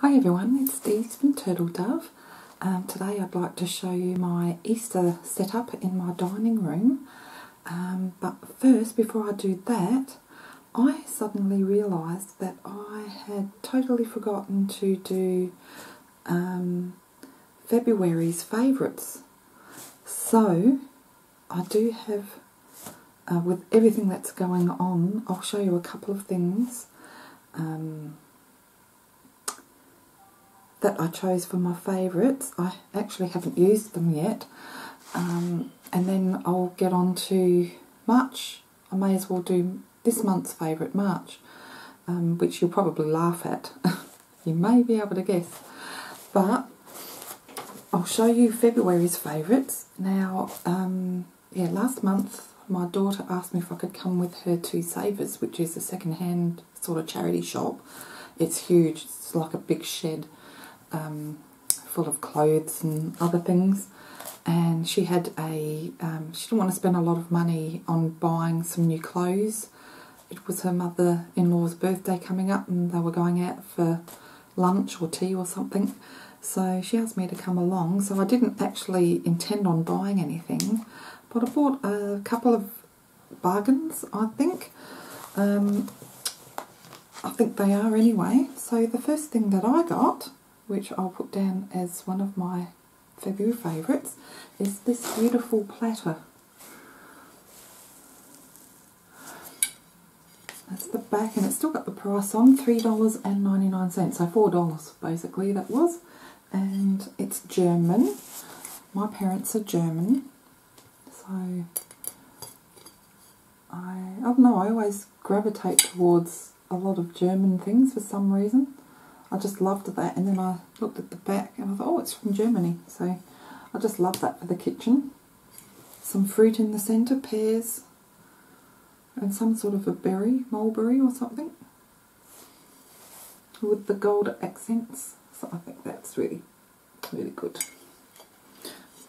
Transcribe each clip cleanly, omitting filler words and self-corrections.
Hi everyone, it's Deez from Turtle Dove. Today I'd like to show you my Easter setup in my dining room. But first, before I do that, I suddenly realised that I had totally forgotten to do February's favourites. So, I do have, with everything that's going on, I'll show you a couple of things that I chose for my favourites. I actually haven't used them yet. And then I'll get on to March. I may as well do this month's favourite, March, which you'll probably laugh at. You may be able to guess. But I'll show you February's favourites. Now, yeah, last month my daughter asked me if I could come with her to Savers, which is a second-hand sort of charity shop. It's huge. It's like a big shed full of clothes and other things, and she had a she didn't want to spend a lot of money on buying some new clothes. It was her mother-in-law's birthday coming up and they were going out for lunch or tea or something, so she asked me to come along. So I didn't actually intend on buying anything, but I bought a couple of bargains, I think. I think they are anyway. So the first thing that I got, which I'll put down as one of my February favourites, is this beautiful platter. That's the back, and it's still got the price on, $3.99, so $4 basically that was. And it's German. My parents are German, so I don't know, I always gravitate towards a lot of German things for some reason. I just loved that, and then I looked at the back and I thought, oh, it's from Germany, so I just love that for the kitchen. Some fruit in the centre, pears, and some sort of a berry, mulberry or something, with the gold accents, so I think that's really, really good.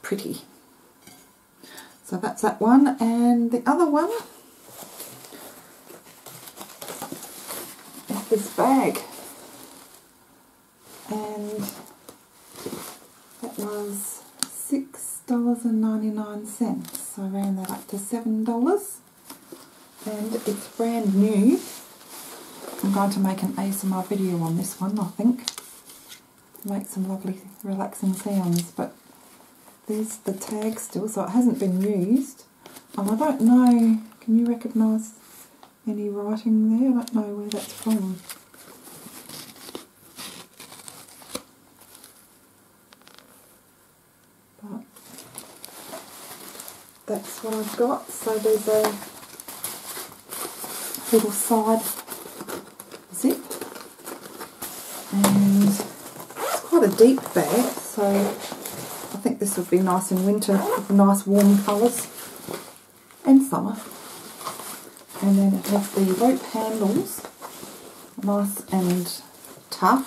Pretty. So that's that one, and the other one is this bag. And that was $6.99, so I ran that up to $7, and it's brand new. I'm going to make an ASMR video on this one, I think, to make some lovely relaxing sounds. But there's the tag still, so it hasn't been used, and I don't know, can you recognise any writing there? I don't know where that's from. That's what I've got. So there's a little side zip, and it's quite a deep bag, so I think this would be nice in winter with nice warm colours, and summer. And then it has the rope handles, nice and tough,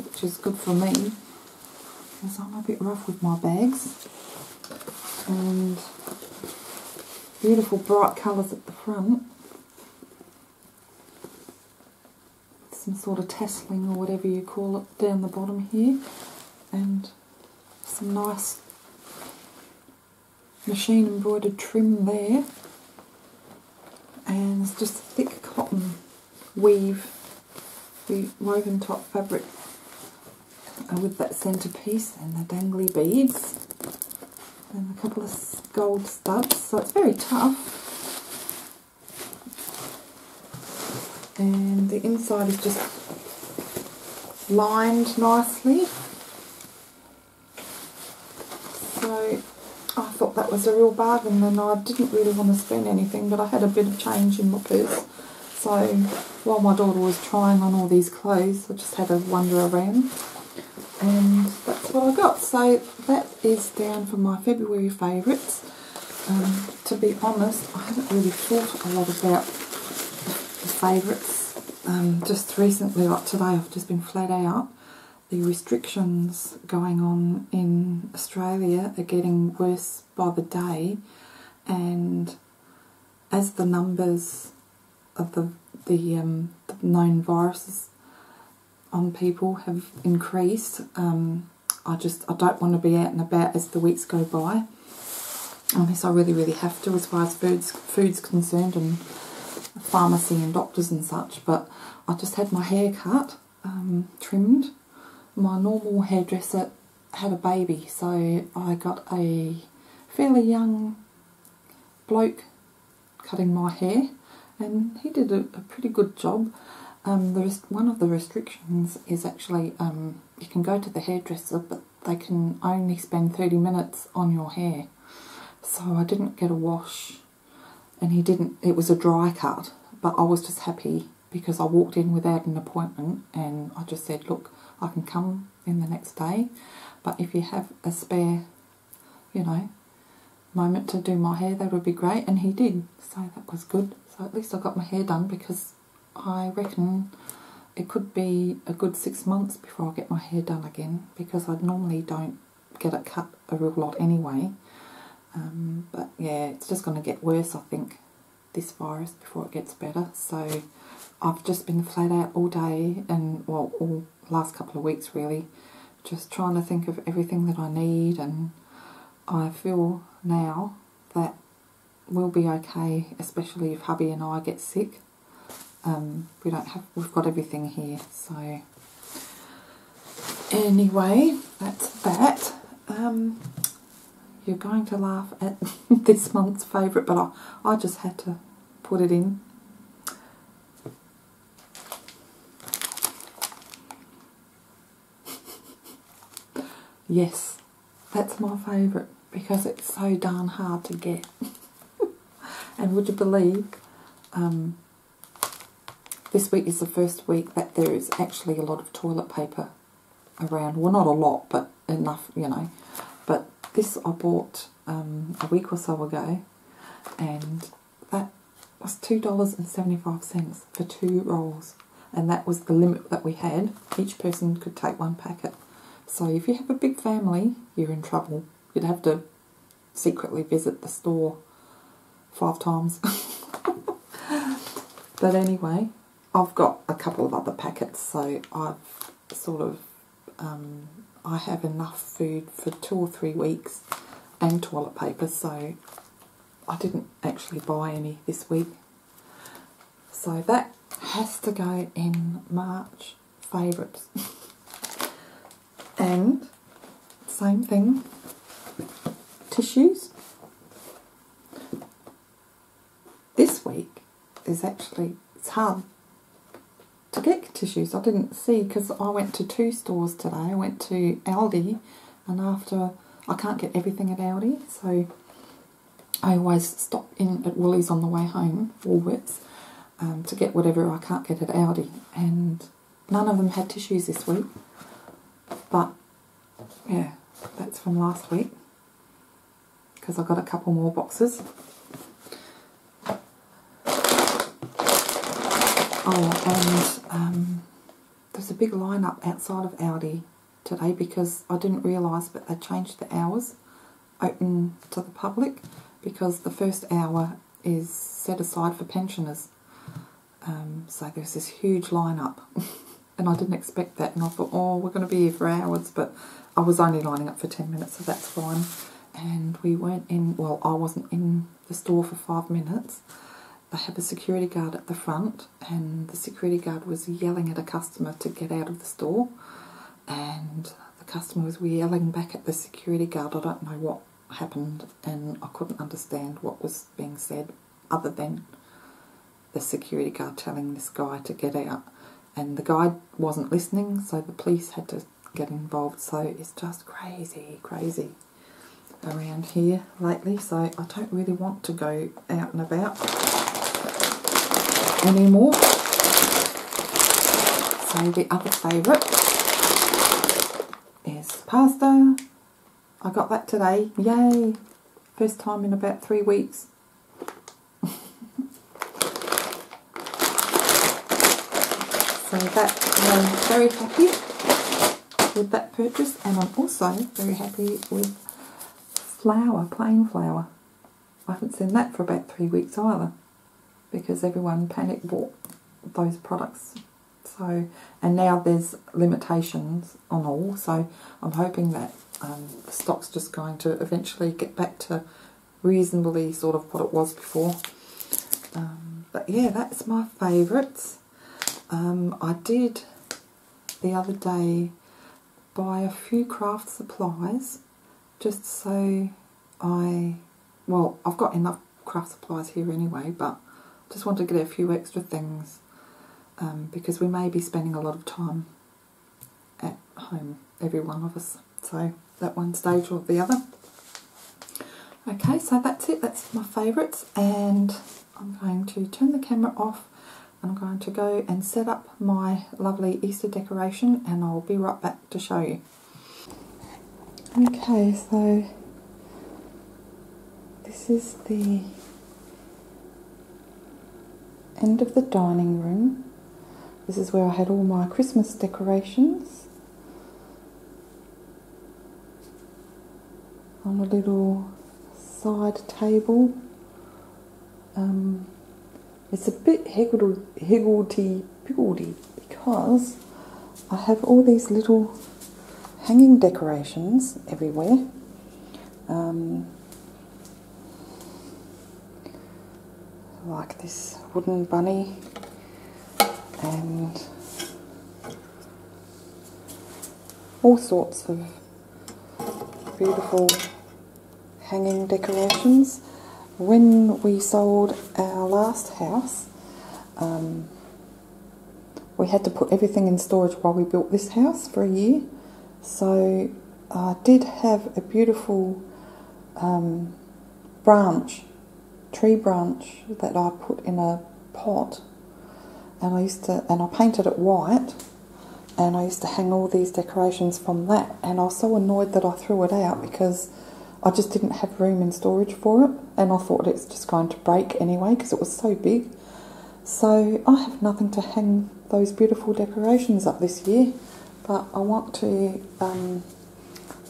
which is good for me because I'm a bit rough with my bags. And beautiful bright colours at the front. Some sort of tasseling or whatever you call it down the bottom here. And some nice machine embroidered trim there. And it's just thick cotton weave, the woven top fabric with that centrepiece and the dangly beads. And a couple of gold studs, so it's very tough. And the inside is just lined nicely. So I thought that was a real bargain, and I didn't really want to spend anything, but I had a bit of change in my purse. So while my daughter was trying on all these clothes, I just had a wander around. And that's what I got. So that is down for my February favourites. To be honest, I haven't really thought a lot about the favourites. Just recently, like today, I've just been flat out. The restrictions going on in Australia are getting worse by the day, and as the numbers of the known viruses on people have increased. I don't want to be out and about as the weeks go by, unless I really have to, as far as food's concerned, and pharmacy and doctors and such. But I just had my hair cut, trimmed. My normal hairdresser had a baby, so I got a fairly young bloke cutting my hair, and he did a pretty good job. One of the restrictions is actually you can go to the hairdresser, but they can only spend 30 minutes on your hair. So I didn't get a wash, and he didn't. It was a dry cut, but I was just happy because I walked in without an appointment, and I just said, look, I can come in the next day, but if you have a spare, you know, moment to do my hair, that would be great. And he did, so that was good. So at least I got my hair done, because I reckon it could be a good 6 months before I get my hair done again, because I normally don't get it cut a real lot anyway. But yeah, it's just going to get worse, I think, this virus, before it gets better. So I've just been flat out all day, and well, all last couple of weeks really, just trying to think of everything that I need, and I feel now that we'll be okay, especially if hubby and I get sick. We've got everything here. So anyway, that's that. You're going to laugh at this month's favourite, but I just had to put it in. Yes, that's my favourite, because it's so darn hard to get. And would you believe, this week is the first week that there is actually a lot of toilet paper around. Well, not a lot, but enough, you know. But this I bought a week or so ago, and that was $2.75 for 2 rolls. And that was the limit that we had. Each person could take 1 packet. So if you have a big family, you're in trouble. You'd have to secretly visit the store 5 times. But anyway, I've got a couple of other packets, so I've sort of, I have enough food for 2 or 3 weeks and toilet paper, so I didn't actually buy any this week. So that has to go in March favourites. And same thing, tissues. This week is actually, it's hard to get tissues. I didn't see, because I went to 2 stores today. I went to Aldi, and after, I can't get everything at Aldi, so I always stop in at Woolies on the way home, Woolworths, to get whatever I can't get at Aldi. And none of them had tissues this week. But yeah, that's from last week, because I got a couple more boxes. Oh, and there's a big lineup outside of Aldi today, because I didn't realise, but they changed the hours open to the public, because the first hour is set aside for pensioners. So there's this huge lineup. And I didn't expect that, and I thought, oh, we're going to be here for hours, but I was only lining up for 10 minutes, so that's fine. And we weren't in, well, I wasn't in the store for 5 minutes. They have a security guard at the front, and the security guard was yelling at a customer to get out of the store, and the customer was yelling back at the security guard. I don't know what happened, and I couldn't understand what was being said, other than the security guard telling this guy to get out. And the guy wasn't listening, so the police had to get involved. So it's just crazy around here lately. So I don't really want to go out and about anymore. So the other favourite is pasta. I got that today. Yay! First time in about 3 weeks. So I'm very happy with that purchase, and I'm also very happy with flour, plain flour. I haven't seen that for about 3 weeks either, because everyone panic bought those products. So So, and now there's limitations on all, so I'm hoping that the stock's just going to eventually get back to reasonably sort of what it was before. But yeah, that's my favourites. I did the other day buy a few craft supplies just so well, I've got enough craft supplies here anyway, but just want to get a few extra things because we may be spending a lot of time at home, every one of us, so at one stage or the other. Okay, so that's it, that's my favourites, and I'm going to turn the camera off. I'm going to go and set up my lovely Easter decoration and I'll be right back to show you. Okay, so this is the end of the dining room. This is where I had all my Christmas decorations on a little side table. It's a bit higgledy-piggledy because I have all these little hanging decorations everywhere. Like this wooden bunny and all sorts of beautiful hanging decorations. When we sold our last house, we had to put everything in storage while we built this house for a year. So I did have a beautiful tree branch that I put in a pot, and I painted it white, and I used to hang all these decorations from that, and I was so annoyed that I threw it out because I just didn't have room in storage for it, and I thought it's just going to break anyway because it was so big. So I have nothing to hang those beautiful decorations up this year, but I want to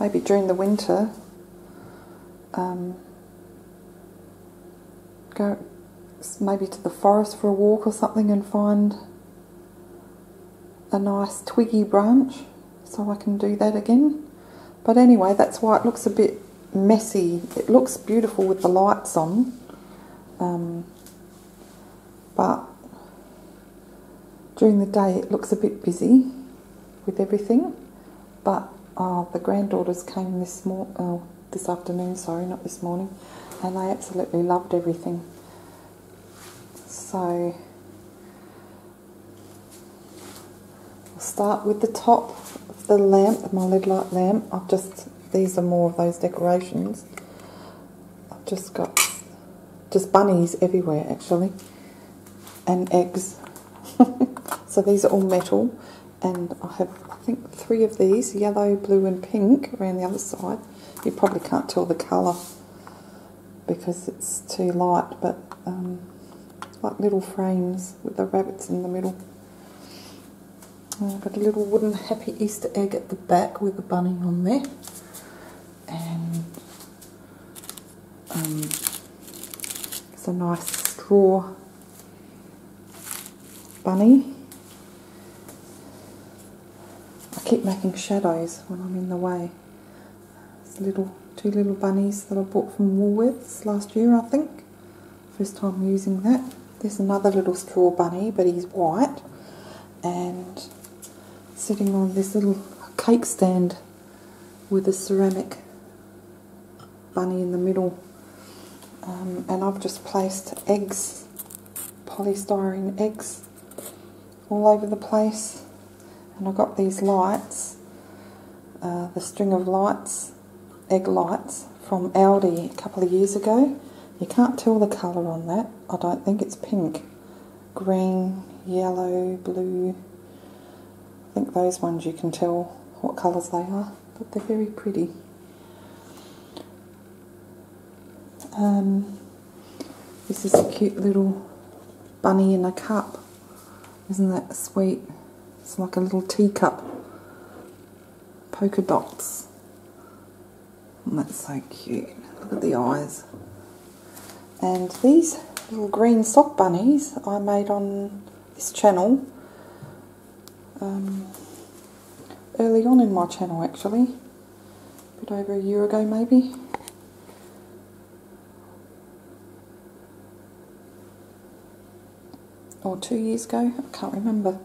maybe during the winter go maybe to the forest for a walk or something and find a nice twiggy branch so I can do that again. But anyway, that's why it looks a bit messy. It looks beautiful with the lights on, but during the day it looks a bit busy with everything. But the granddaughters came this afternoon, sorry, not this morning, and they absolutely loved everything. So I'll start with the top of the lamp, my LED light lamp. These are more of those decorations. I've just got bunnies everywhere actually, and eggs. So these are all metal, and I have I think 3 of these, yellow, blue and pink around the other side. You probably can't tell the colour because it's too light, but like little frames with the rabbits in the middle. I've got a little wooden happy Easter egg at the back with a bunny on there. And it's a nice straw bunny. I keep making shadows when I'm in the way. It's two little bunnies that I bought from Woolworths last year, I think. First time using that. There's another little straw bunny, but he's white, and sitting on this little cake stand with a ceramic bunny in the middle. And I've just placed eggs, polystyrene eggs, all over the place. And I've got these lights, the string of lights, egg lights, from Aldi a couple of years ago. You can't tell the colour on that. I don't think it's pink. Green, yellow, blue. I think those ones you can tell what colours they are. But they're very pretty. This is a cute little bunny in a cup. Isn't that sweet? It's like a little teacup. Polka dots. And that's so cute. Look at the eyes. And these little green sock bunnies I made on this channel early on in my channel actually, a bit over a year ago maybe. Or 2 years ago, I can't remember.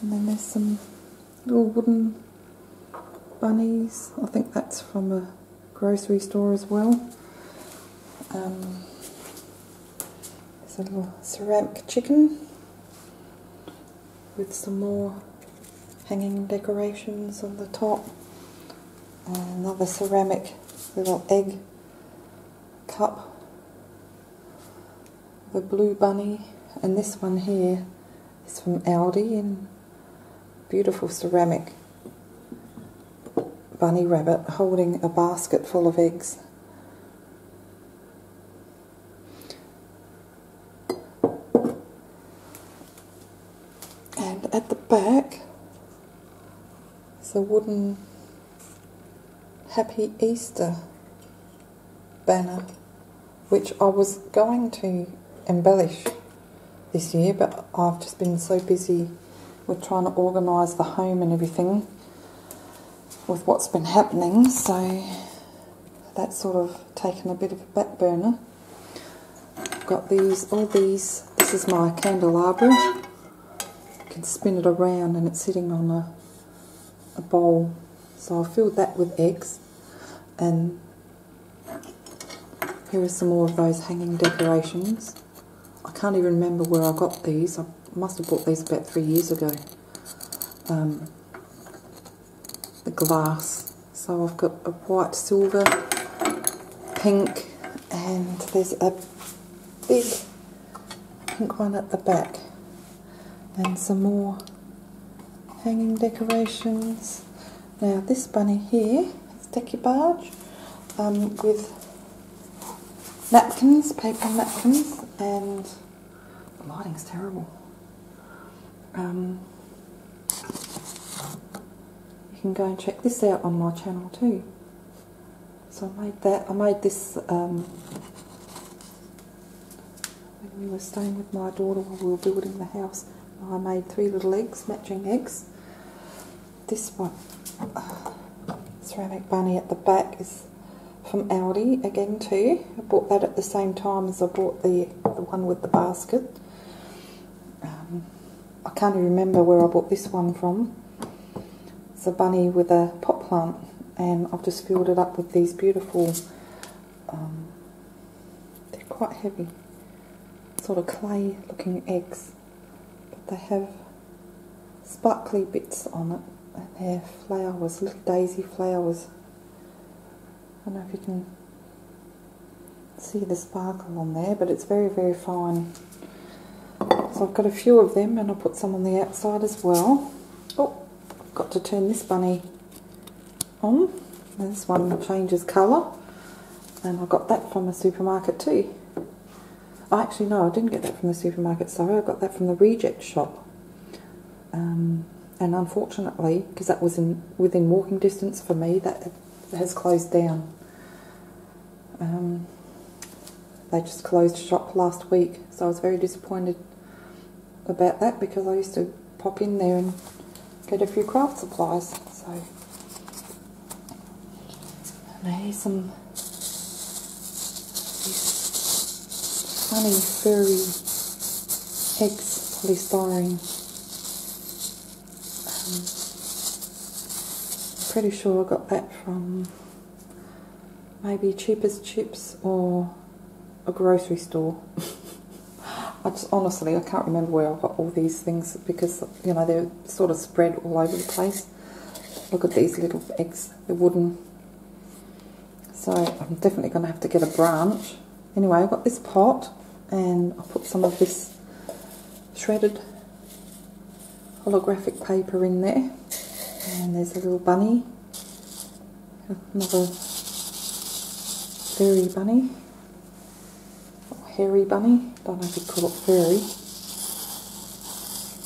And then there's some little wooden bunnies. I think that's from a grocery store as well. There's a little ceramic chicken with some more hanging decorations on the top. And another ceramic little egg cup. The blue bunny, and this one here is from Aldi in beautiful ceramic bunny rabbit holding a basket full of eggs. And at the back is a wooden Happy Easter banner, which I was going to embellish this year, but I've just been so busy with trying to organise the home and everything with what's been happening, so that's sort of taken a bit of a back burner. I've got these, all these, this is my candelabra. You can spin it around and it's sitting on a bowl, so I filled that with eggs. And here are some more of those hanging decorations. I can't even remember where I got these. I must have bought these about 3 years ago. The glass. So I've got a white, silver, pink, and there's a big pink one at the back. And some more hanging decorations. Now this bunny here is decoupage with napkins, paper napkins, and the lighting's terrible. You can go and check this out on my channel too. So I made that, I made this when we were staying with my daughter while we were building the house. I made 3 little eggs, matching eggs. This one, ceramic bunny at the back is from Aldi again too. I bought that at the same time as I bought the one with the basket. I can't even remember where I bought this one from. It's a bunny with a pot plant, and I've just filled it up with these beautiful, they're quite heavy, sort of clay looking eggs, but they have sparkly bits on it, and they're flowers, little daisy flowers. I don't know if you can see the sparkle on there, but it's very, very fine. So I've got a few of them, and I'll put some on the outside as well. Oh, I've got to turn this bunny on. And this one changes colour, and I got that from a supermarket too. Actually, no, I didn't get that from the supermarket, sorry, I got that from the reject shop. And unfortunately, because that was within walking distance for me, that has closed down. They just closed shop last week, so I was very disappointed about that because I used to pop in there and get a few craft supplies. So, and here's some funny furry eggs, polystyrene. Pretty sure I got that from maybe Cheapest Chips or a grocery store. I just, honestly, I can't remember where I got all these things because, you know, they're sort of spread all over the place. Look at these little eggs, they're wooden. So I'm definitely going to have to get a branch. Anyway, I've got this pot, and I'll put some of this shredded holographic paper in there. And there's a little bunny, another furry bunny, or hairy bunny, don't know if you call it furry,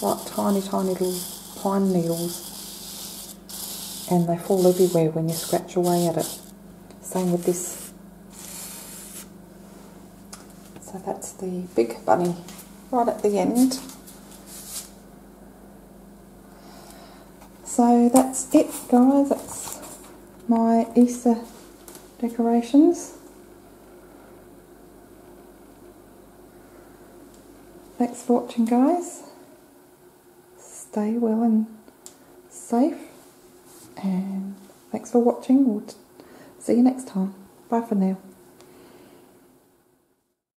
like tiny, tiny little pine needles, and they fall everywhere when you scratch away at it. Same with this. So that's the big bunny right at the end. So that's it, guys. That's my Easter decorations. Thanks for watching, guys. Stay well and safe. And thanks for watching. We'll see you next time. Bye for now.